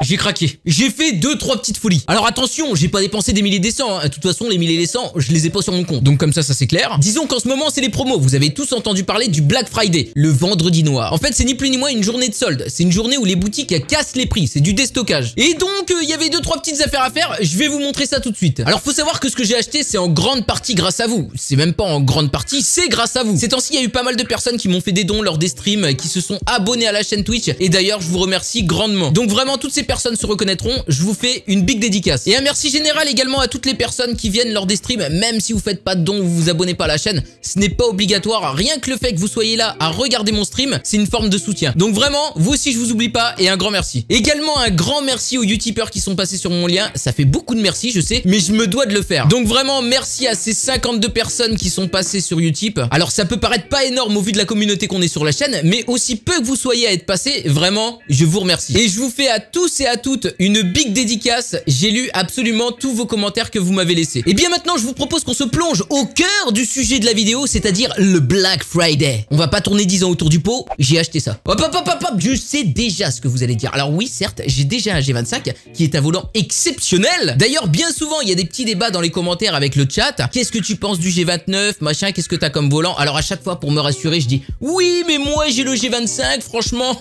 J'ai craqué. J'ai fait 2-3 petites folies. Alors attention, j'ai pas dépensé des milliers des cents. De toute façon, les milliers des cents, je les ai pas sur mon compte. Donc comme ça, ça c'est clair. Disons qu'en ce moment, c'est les promos. Vous avez tous entendu parler du Black Friday, le vendredi noir. En fait, c'est ni plus ni moins une journée de solde. C'est une journée où les boutiques cassent les prix. C'est du déstockage. Et donc, il y avait 2-3 petites affaires à faire. Je vais vous montrer ça tout de suite. Alors, faut savoir que ce que j'ai acheté, c'est en grande partie grâce à vous. C'est même pas en grande partie, c'est grâce à vous. Ces temps-ci, il y a eu pas mal de personnes qui m'ont fait des dons lors des streams, qui se sont abonnés à la chaîne Twitch. Et d'ailleurs, je vous remercie grandement. Donc vraiment, toutes ces personnes se reconnaîtront, je vous fais une big dédicace. Et un merci général également à toutes les personnes qui viennent lors des streams, même si vous faites pas de dons, vous vous abonnez pas à la chaîne, ce n'est pas obligatoire, rien que le fait que vous soyez là à regarder mon stream, c'est une forme de soutien. Donc vraiment, vous aussi je vous oublie pas et un grand merci. Également un grand merci aux Utipeurs qui sont passés sur mon lien, ça fait beaucoup de merci, je sais, mais je me dois de le faire. Donc vraiment, merci à ces 52 personnes qui sont passées sur Utip. Alors ça peut paraître pas énorme au vu de la communauté qu'on est sur la chaîne, mais aussi peu que vous soyez à être passé, vraiment, je vous remercie. Et je vous fais à tous et à toutes une big dédicace. J'ai lu absolument tous vos commentaires que vous m'avez laissés. Et bien maintenant, je vous propose qu'on se plonge au cœur du sujet de la vidéo, c'est-à-dire le Black Friday. On va pas tourner 10 ans autour du pot, j'ai acheté ça. Hop, hop, hop, hop, hop, je sais déjà ce que vous allez dire. Alors oui, certes, j'ai déjà un G25 qui est un volant exceptionnel. D'ailleurs, bien souvent, il y a des petits débats dans les commentaires avec le chat. Qu'est-ce que tu penses du G29, machin, qu'est-ce que t'as comme volant? Alors à chaque fois, pour me rassurer, je dis oui, mais moi j'ai le G25, franchement,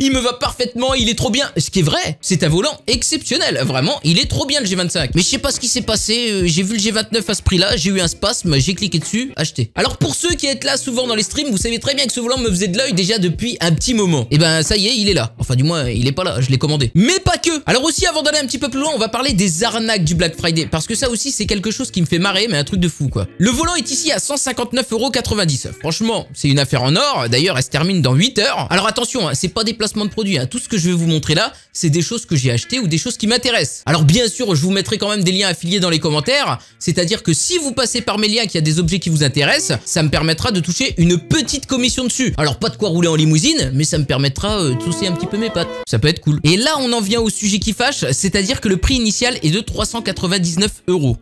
il me va parfaitement, il est trop bien. Ce qui est vrai, c'est un volant exceptionnel. Vraiment, il est trop bien le G25. Mais je sais pas ce qui s'est passé, j'ai vu le G29 à ce prix-là, j'ai eu un spasme, j'ai cliqué dessus, acheté. Alors pour ceux qui êtes là souvent dans les streams, vous savez très bien que ce volant me faisait de l'œil déjà depuis un petit moment. Et ben ça y est, il est là. Enfin du moins, il est pas là, je l'ai commandé. Mais pas que. Alors aussi, avant d'aller un petit peu plus loin, on va parler des arnaques du Black Friday. Parce que ça aussi, c'est quelque chose qui me fait marrer, mais un truc de fou quoi. Le volant est ici à 159,90 €. Franchement, c'est une affaire en or. D'ailleurs, elle se termine dans 8 heures. Alors attention, hein, c'est pas des placements de produits. Hein. Tout ce que je vais vous montrer là, c'est des choses que j'ai achetées ou des choses qui m'intéressent. Alors bien sûr, je vous mettrai quand même des liens affiliés dans les commentaires, c'est-à-dire que si vous passez par mes liens et qu'il y a des objets qui vous intéressent, ça me permettra de toucher une petite commission dessus. Alors pas de quoi rouler en limousine, mais ça me permettra de tousser un petit peu mes pattes. Ça peut être cool. Et là, on en vient au sujet qui fâche, c'est-à-dire que le prix initial est de 399 €.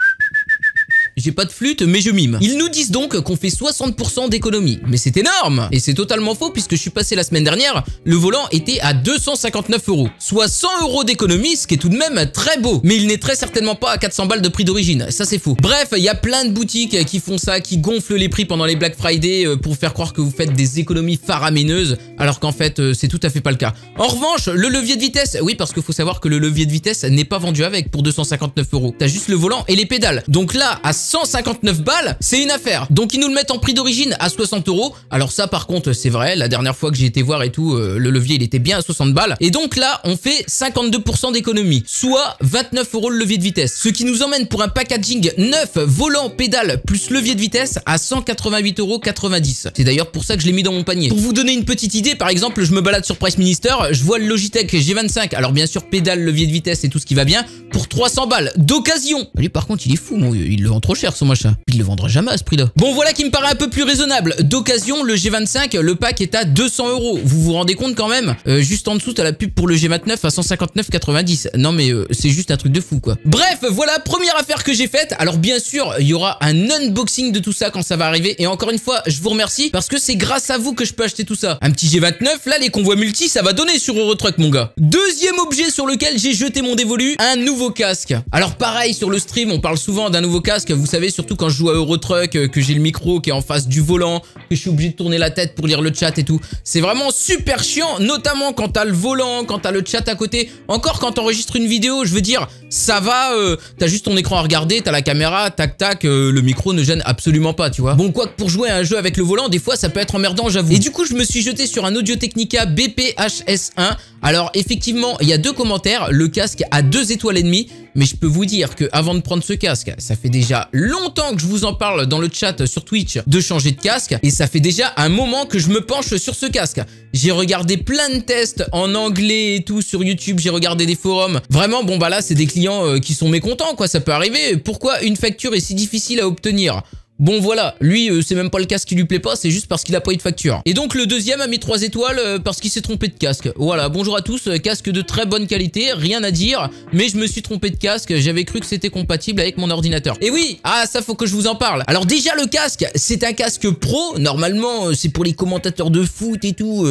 J'ai pas de flûte, mais je mime. Ils nous disent donc qu'on fait 60% d'économie. Mais c'est énorme! Et c'est totalement faux puisque je suis passé la semaine dernière, le volant était à 259 €. Soit 100 € d'économie, ce qui est tout de même très beau. Mais il n'est très certainement pas à 400 balles de prix d'origine. Ça, c'est faux. Bref, il y a plein de boutiques qui font ça, qui gonflent les prix pendant les Black Friday pour faire croire que vous faites des économies faramineuses, alors qu'en fait, c'est tout à fait pas le cas. En revanche, le levier de vitesse, oui, parce qu'il faut savoir que le levier de vitesse n'est pas vendu avec pour 259 €. T'as juste le volant et les pédales. Donc là, à 159 balles, c'est une affaire. Donc ils nous le mettent en prix d'origine à 60 €. Alors ça par contre c'est vrai, la dernière fois que j'ai été voir et tout, le levier il était bien à 60 balles. Et donc là on fait 52% d'économie, soit 29 € le levier de vitesse. Ce qui nous emmène pour un packaging neuf, volant, pédale plus levier de vitesse à 188,90 €. C'est d'ailleurs pour ça que je l'ai mis dans mon panier. Pour vous donner une petite idée, par exemple je me balade sur Price Minister, je vois le Logitech G25, alors bien sûr pédale, levier de vitesse et tout ce qui va bien, pour 300 balles d'occasion. Lui par contre il est fou, mon, il le vend trop cher son machin. Il le vendra jamais à ce prix-là. Bon, voilà qui me paraît un peu plus raisonnable. D'occasion, le G25, le pack est à 200 €. Vous vous rendez compte quand même? Juste en dessous, t'as la pub pour le G29 à 159,90 €. Non mais c'est juste un truc de fou quoi. Bref, voilà, première affaire que j'ai faite. Alors bien sûr, il y aura un unboxing de tout ça quand ça va arriver. Et encore une fois, je vous remercie parce que c'est grâce à vous que je peux acheter tout ça. Un petit G29, là les convois multi, ça va donner sur EuroTruck mon gars. Deuxième objet sur lequel j'ai jeté mon dévolu, un nouveau casque. Alors pareil, sur le stream, on parle souvent d'un nouveau casque. Vous savez, surtout quand je joue à EuroTruck, que j'ai le micro qui est en face du volant, que je suis obligé de tourner la tête pour lire le chat et tout. C'est vraiment super chiant, notamment quand t'as le volant, quand t'as le chat à côté. Encore quand t'enregistres une vidéo, je veux dire, ça va, t'as juste ton écran à regarder, t'as la caméra, tac tac, le micro ne gêne absolument pas, tu vois. Bon, quoique pour jouer à un jeu avec le volant, des fois ça peut être emmerdant, j'avoue. Et du coup, je me suis jeté sur un Audio Technica BPHS1. Alors effectivement, il y a deux commentaires, le casque à 2,5 étoiles. Mais je peux vous dire que avant de prendre ce casque, ça fait déjà longtemps que je vous en parle dans le chat sur Twitch de changer de casque. Et ça fait déjà un moment que je me penche sur ce casque. J'ai regardé plein de tests en anglais et tout sur YouTube. J'ai regardé des forums. Vraiment, bon bah là, c'est des clients qui sont mécontents, quoi. Ça peut arriver. Pourquoi une facture est si difficile à obtenir ? Bon voilà, lui c'est même pas le casque qui lui plaît pas, c'est juste parce qu'il a pas eu de facture. Et donc le deuxième a mis 3 étoiles parce qu'il s'est trompé de casque. Voilà, bonjour à tous, casque de très bonne qualité, rien à dire, mais je me suis trompé de casque, j'avais cru que c'était compatible avec mon ordinateur. Et oui, ah ça faut que je vous en parle. Alors déjà le casque, c'est un casque pro, normalement c'est pour les commentateurs de foot et tout,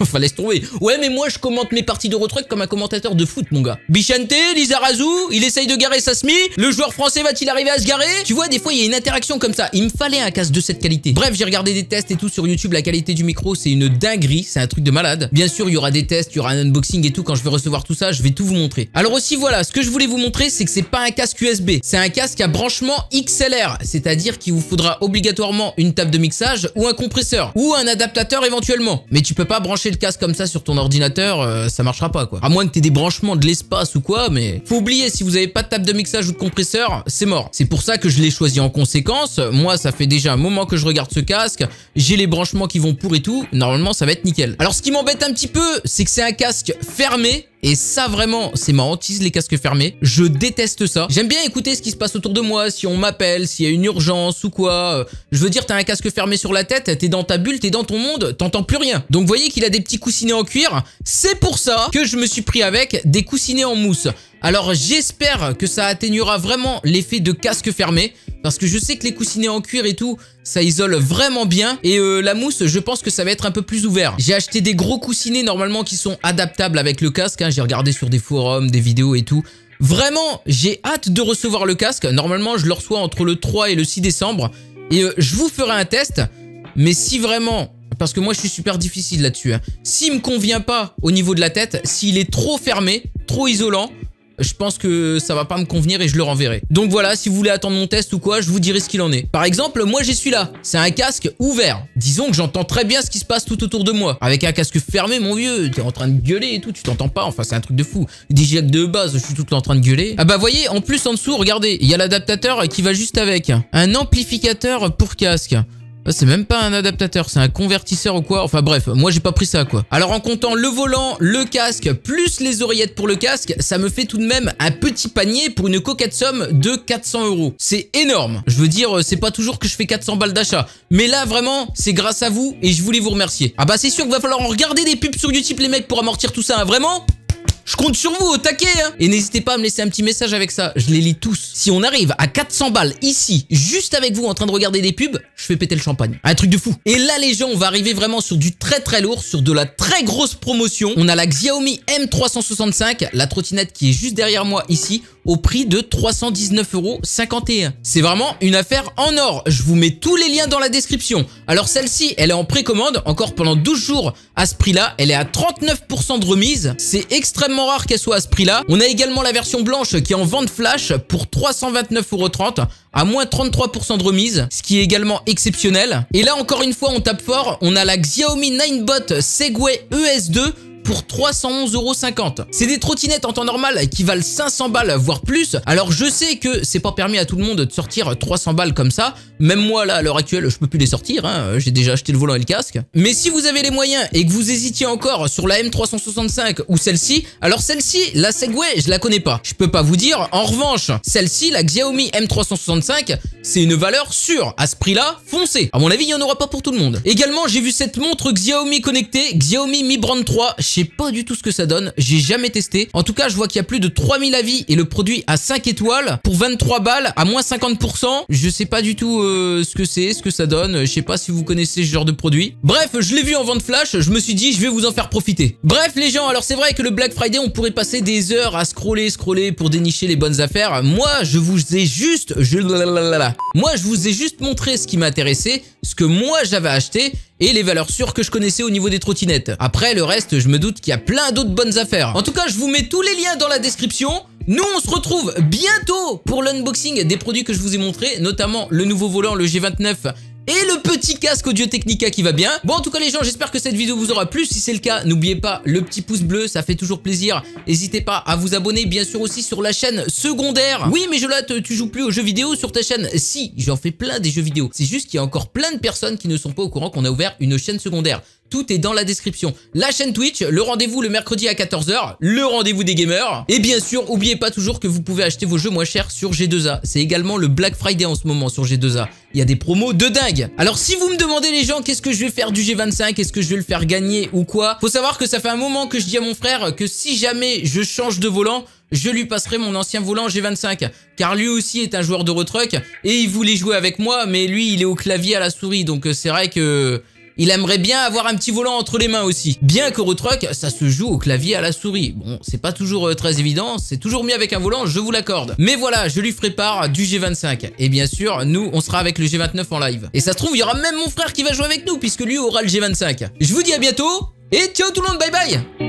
enfin laisse tomber. Ouais mais moi je commente mes parties d'EuroTruck comme un commentateur de foot mon gars. Bichante, Lizarazu, il essaye de garer sa semi, le joueur français va-t-il arriver à se garer? Tu vois des fois il y a une interaction comme ça. Il me fallait un casque de cette qualité. Bref, j'ai regardé des tests et tout sur YouTube. La qualité du micro, c'est une dinguerie. C'est un truc de malade. Bien sûr, il y aura des tests, il y aura un unboxing et tout. Quand je vais recevoir tout ça, je vais tout vous montrer. Alors aussi, voilà, ce que je voulais vous montrer, c'est que c'est pas un casque USB. C'est un casque à branchement XLR. C'est-à-dire qu'il vous faudra obligatoirement une table de mixage ou un compresseur ou un adaptateur éventuellement. Mais tu peux pas brancher le casque comme ça sur ton ordinateur. Ça marchera pas, quoi. À moins que t'aies des branchements de l'espace ou quoi, mais... Faut oublier, si vous avez pas de table de mixage ou de compresseur, c'est mort. C'est pour ça que je l'ai choisi en conséquence. Moi, ça fait déjà un moment que je regarde ce casque. J'ai les branchements qui vont pour et tout. Normalement, ça va être nickel. Alors, ce qui m'embête un petit peu, c'est que c'est un casque fermé. Et ça, vraiment, c'est ma hantise, les casques fermés. Je déteste ça. J'aime bien écouter ce qui se passe autour de moi, si on m'appelle, s'il y a une urgence ou quoi. Je veux dire, t'as un casque fermé sur la tête, t'es dans ta bulle, t'es dans ton monde, t'entends plus rien. Donc, vous voyez qu'il a des petits coussinets en cuir. C'est pour ça que je me suis pris avec des coussinets en mousse. Alors, j'espère que ça atténuera vraiment l'effet de casque fermé. Parce que je sais que les coussinets en cuir et tout, ça isole vraiment bien. Et la mousse, je pense que ça va être un peu plus ouvert. J'ai acheté des gros coussinets normalement qui sont adaptables avec le casque. Hein. J'ai regardé sur des forums, des vidéos et tout. Vraiment, j'ai hâte de recevoir le casque. Normalement, je le reçois entre le 3 et le 6 décembre. Et je vous ferai un test. Mais si vraiment... Parce que moi, je suis super difficile là-dessus. Hein. S'il me convient pas au niveau de la tête, s'il est trop fermé, trop isolant... Je pense que ça va pas me convenir et je le renverrai. Donc voilà, si vous voulez attendre mon test ou quoi, je vous dirai ce qu'il en est. Par exemple, moi j'ai celui-là. C'est un casque ouvert. Disons que j'entends très bien ce qui se passe tout autour de moi. Avec un casque fermé, mon vieux, t'es en train de gueuler et tout, tu t'entends pas. Enfin, c'est un truc de fou. Des jacks de base, je suis tout le temps en train de gueuler. Ah bah voyez, en plus en dessous, regardez, il y a l'adaptateur qui va juste avec. Un amplificateur pour casque. C'est même pas un adaptateur, c'est un convertisseur ou quoi. Enfin bref, moi j'ai pas pris ça quoi. Alors en comptant le volant, le casque, plus les oreillettes pour le casque, ça me fait tout de même un petit panier pour une coquette somme de 400 €. C'est énorme. Je veux dire, c'est pas toujours que je fais 400 balles d'achat. Mais là vraiment, c'est grâce à vous et je voulais vous remercier. Ah bah c'est sûr qu'il va falloir en regarder des pubs sur YouTube les mecs pour amortir tout ça, hein. Vraiment ? Je compte sur vous au taquet, hein. Et n'hésitez pas à me laisser un petit message avec ça, je les lis tous. Si on arrive à 400 balles ici, juste avec vous en train de regarder des pubs, je fais péter le champagne. Un truc de fou. Et là les gens, on va arriver vraiment sur du très très lourd, sur de la très grosse promotion. On a la Xiaomi M365, la trottinette qui est juste derrière moi ici, au prix de 319,51 €. C'est vraiment une affaire en or. Je vous mets tous les liens dans la description. Alors celle-ci, elle est en précommande, encore pendant 12 jours à ce prix-là. Elle est à 39% de remise. C'est extrêmement rare qu'elle soit à ce prix-là. On a également la version blanche qui est en vente flash pour 329,30 € à moins 33% de remise, ce qui est également exceptionnel. Et là, encore une fois, on tape fort. On a la Xiaomi Ninebot Segway ES2 pour 311,50 €. C'est des trottinettes en temps normal qui valent 500 balles, voire plus. Alors, je sais que c'est pas permis à tout le monde de sortir 300 balles comme ça. Même moi, là, à l'heure actuelle, je peux plus les sortir. Hein. J'ai déjà acheté le volant et le casque. Mais si vous avez les moyens et que vous hésitiez encore sur la M365 ou celle-ci, alors celle-ci, la Segway, je la connais pas. Je peux pas vous dire. En revanche, celle-ci, la Xiaomi M365, c'est une valeur sûre. À ce prix-là, foncez. À mon avis, il y en aura pas pour tout le monde. Également, j'ai vu cette montre Xiaomi connectée, Xiaomi Mi Band 3, je sais pas du tout ce que ça donne, j'ai jamais testé. En tout cas, je vois qu'il y a plus de 3000 avis et le produit à 5 étoiles pour 23 balles à moins 50%. Je sais pas du tout ce que c'est, ce que ça donne. Je sais pas si vous connaissez ce genre de produit. Bref, je l'ai vu en vente flash, je me suis dit je vais vous en faire profiter. Bref les gens, alors c'est vrai que le Black Friday, on pourrait passer des heures à scroller pour dénicher les bonnes affaires. Moi, je vous ai juste montré ce qui m'intéressait, ce que moi j'avais acheté et les valeurs sûres que je connaissais au niveau des trottinettes. Après, le reste, je me doute qu'il y a plein d'autres bonnes affaires. En tout cas, je vous mets tous les liens dans la description. Nous, on se retrouve bientôt pour l'unboxing des produits que je vous ai montrés, notamment le nouveau volant, le G29 et le petit casque Audio Technica qui va bien. Bon, en tout cas, les gens, j'espère que cette vidéo vous aura plu. Si c'est le cas, n'oubliez pas le petit pouce bleu, ça fait toujours plaisir. N'hésitez pas à vous abonner, bien sûr, aussi sur la chaîne secondaire. Oui, mais Jolate, tu joues plus aux jeux vidéo sur ta chaîne. Si, j'en fais plein des jeux vidéo. C'est juste qu'il y a encore plein de personnes qui ne sont pas au courant qu'on a ouvert une chaîne secondaire. Tout est dans la description. La chaîne Twitch, le rendez-vous le mercredi à 14h, le rendez-vous des gamers. Et bien sûr, n'oubliez pas toujours que vous pouvez acheter vos jeux moins chers sur G2A. C'est également le Black Friday en ce moment sur G2A. Il y a des promos de dingue. Alors si vous me demandez les gens, qu'est-ce que je vais faire du G25, est-ce que je vais le faire gagner ou quoi? Faut savoir que ça fait un moment que je dis à mon frère que si jamais je change de volant, je lui passerai mon ancien volant G25, car lui aussi est un joueur d'EuroTruck et il voulait jouer avec moi, mais lui il est au clavier à la souris, donc c'est vrai que... il aimerait bien avoir un petit volant entre les mains aussi. Bien qu'EuroTruck, ça se joue au clavier à la souris. Bon, c'est pas toujours très évident, c'est toujours mieux avec un volant, je vous l'accorde. Mais voilà, je lui prépare du G25. Et bien sûr, nous, on sera avec le G29 en live. Et ça se trouve, il y aura même mon frère qui va jouer avec nous, puisque lui aura le G25. Je vous dis à bientôt, et ciao tout le monde, bye bye!